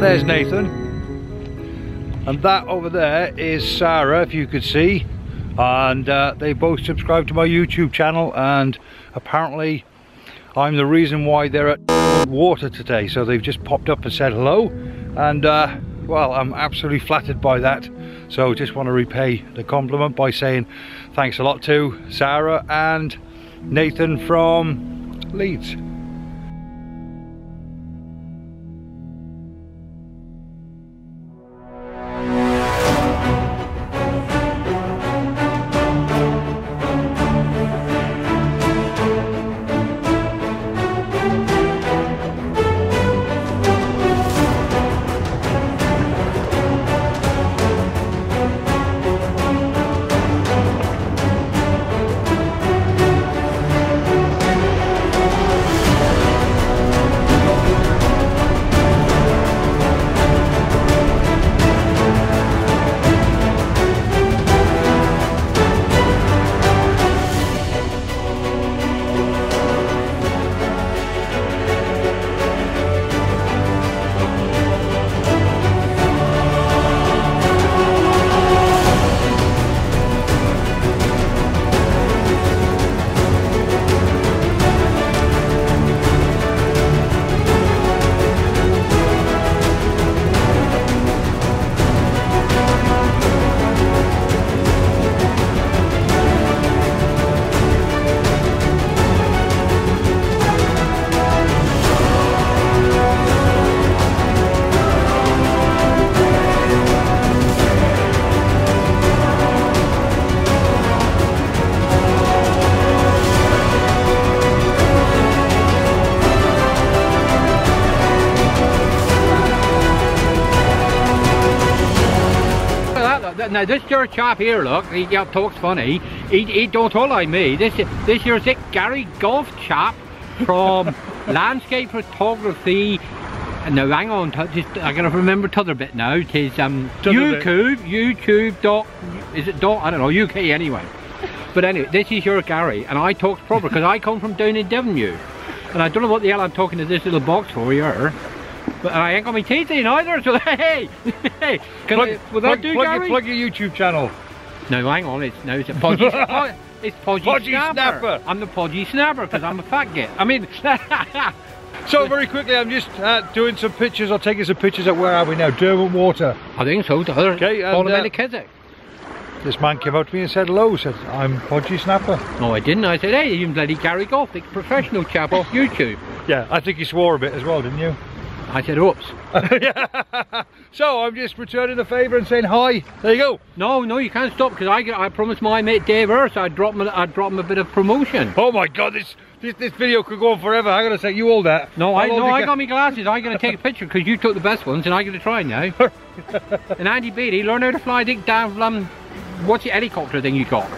There's Nathan, and that over there is Sarah, if you could see, and they both subscribe to my YouTube channel, and apparently I'm the reason why they're at Derwent Water today. So they've just popped up and said hello, and well, I'm absolutely flattered by that, so just want to repay the compliment by saying thanks a lot to Sarah and Nathan from Leeds. Now this your chap here, look, he talks funny. He don't all like me. This here's it, Gary Gough chap from landscape photography. Now hang on, just I gotta remember t'other bit now. It is YouTube dot, is it dot, I don't know, UK anyway. But anyway, this is your Gary, and I talk proper because I come from down in Devon, and I don't know what the hell I'm talking to this little box for here. But I ain't got my teeth in either, so hey! Plug your YouTube channel. No, hang on, it's a podgy, it's podgy snapper. I'm the podgy snapper because I'm a fat git. I mean... So very quickly, I'm just doing some pictures, or taking some pictures at, where are we now? Derwent Water. I think so, the other, okay, and Keswick. This man came up to me and said hello, said, I'm Podgy Snapper. No, I didn't. I said, hey, you bloody Gary Gough, the professional chap off YouTube. Yeah, I think he swore a bit as well, didn't you? I get ups. So I'm just returning the favour and saying hi. There you go. No, no, you can't stop because I promised my mate Dave Earth I'd drop him a bit of promotion. Oh my God, this video could go on forever. I gotta say, you hold that. No, I got me glasses. I gotta take a picture because you took the best ones and I gotta try now. And Andy Beattie, learn how to fly dick down. What's your helicopter thing you got?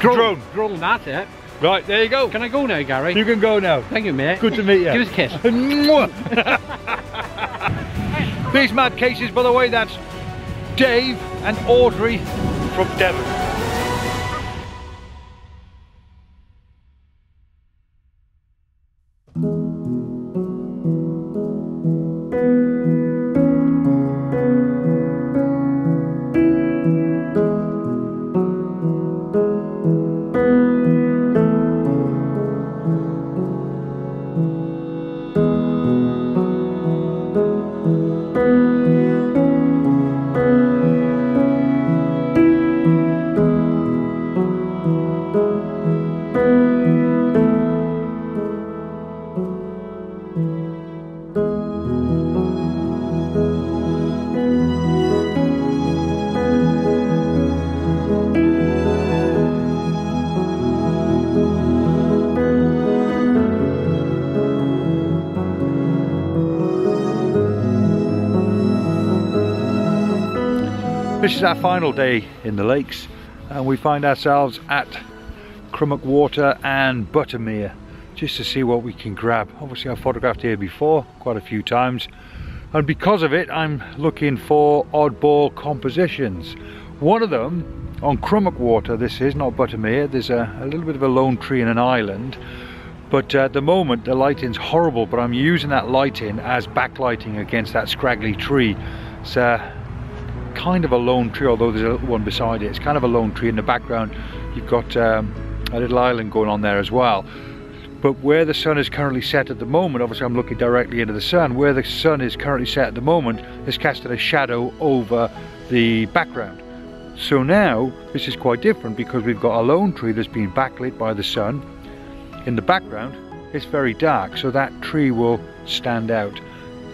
Drone. Drone, that's it. Right, there you go. Can I go now, Gary? You can go now. Thank you, mate. Good to meet you. Give us a kiss. These mad cases, by the way, that's Dave and Audrey from Devon. This is our final day in the lakes and we find ourselves at Crummock Water and Buttermere just to see what we can grab. Obviously I've photographed here before quite a few times and because of it I'm looking for oddball compositions. One of them on Crummock Water, this is not Buttermere, there's a little bit of a lone tree and an island, but at the moment the lighting's horrible, but I'm using that lighting as backlighting against that scraggly tree. So kind of a lone tree, although there's a little one beside it. It's kind of a lone tree. In the background you've got a little island going on there as well, but where the sun is currently set at the moment, obviously I'm looking directly into the sun, where the sun is currently set at the moment is casting a shadow over the background. So now this is quite different because we've got a lone tree that's been backlit by the sun. In the background it's very dark, so that tree will stand out.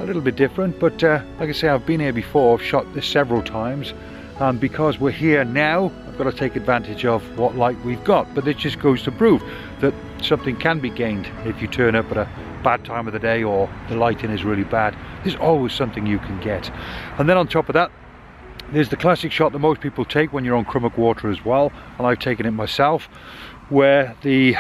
A little bit different, but like I say, I've been here before, I've shot this several times, and because we're here now I've got to take advantage of what light we've got. But it just goes to prove that something can be gained if you turn up at a bad time of the day or the lighting is really bad. There's always something you can get. And then on top of that, there's the classic shot that most people take when you're on Crummock Water as well, and I've taken it myself, where the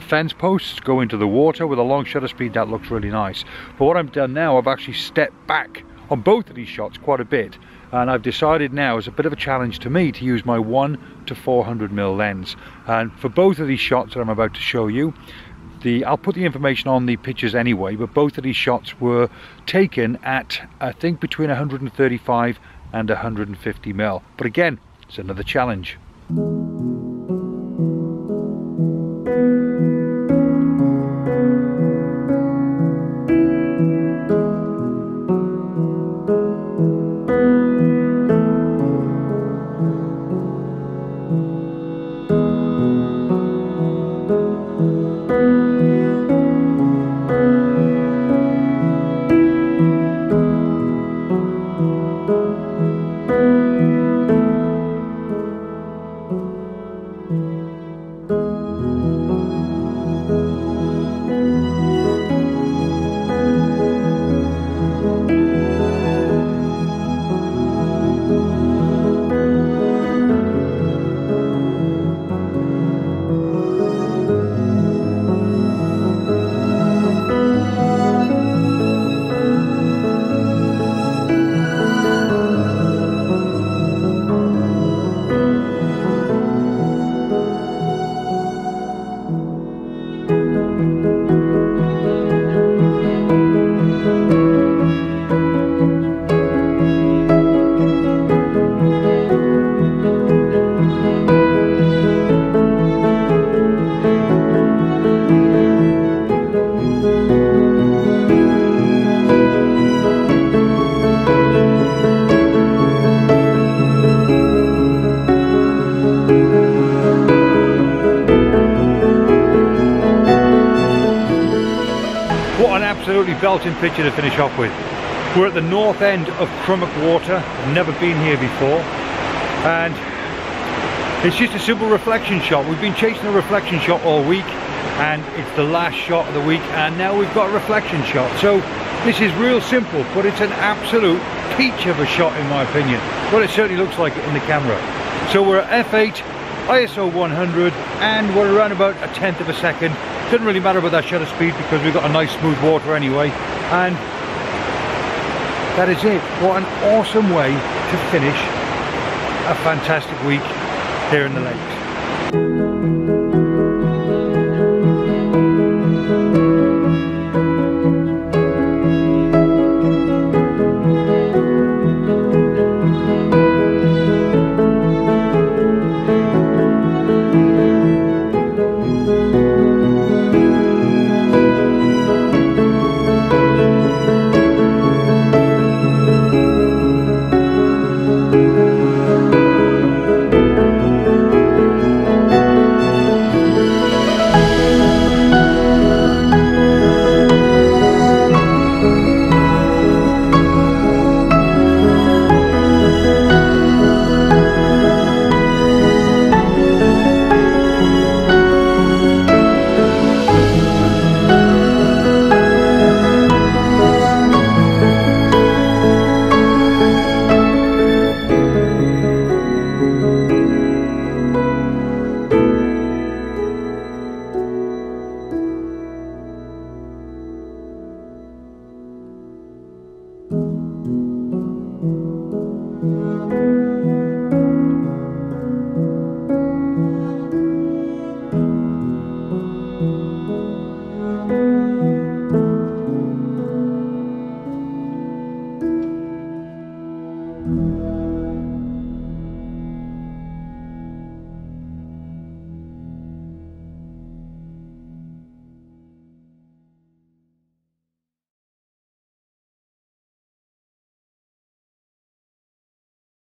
fence posts go into the water with a long shutter speed. That looks really nice. But what I've done now, I've actually stepped back on both of these shots quite a bit, and I've decided now as a bit of a challenge to me to use my 1 to 400mm lens. And for both of these shots that I'm about to show you, I'll put the information on the pictures anyway, but both of these shots were taken at, I think, between 135 and 150mm. But again, it's another challenge. belting picture to finish off with. We're at the north end of Crummock Water, never been here before, and it's just a simple reflection shot. We've been chasing a reflection shot all week, and it's the last shot of the week, and now we've got a reflection shot. So this is real simple, but it's an absolute peach of a shot in my opinion. Well, it certainly looks like it in the camera. So we're at f8, ISO 100, and we're around about 1/10 of a second. Doesn't really matter about that shutter speed because we've got a nice smooth water anyway, and that is it. What an awesome way to finish a fantastic week here in the lakes.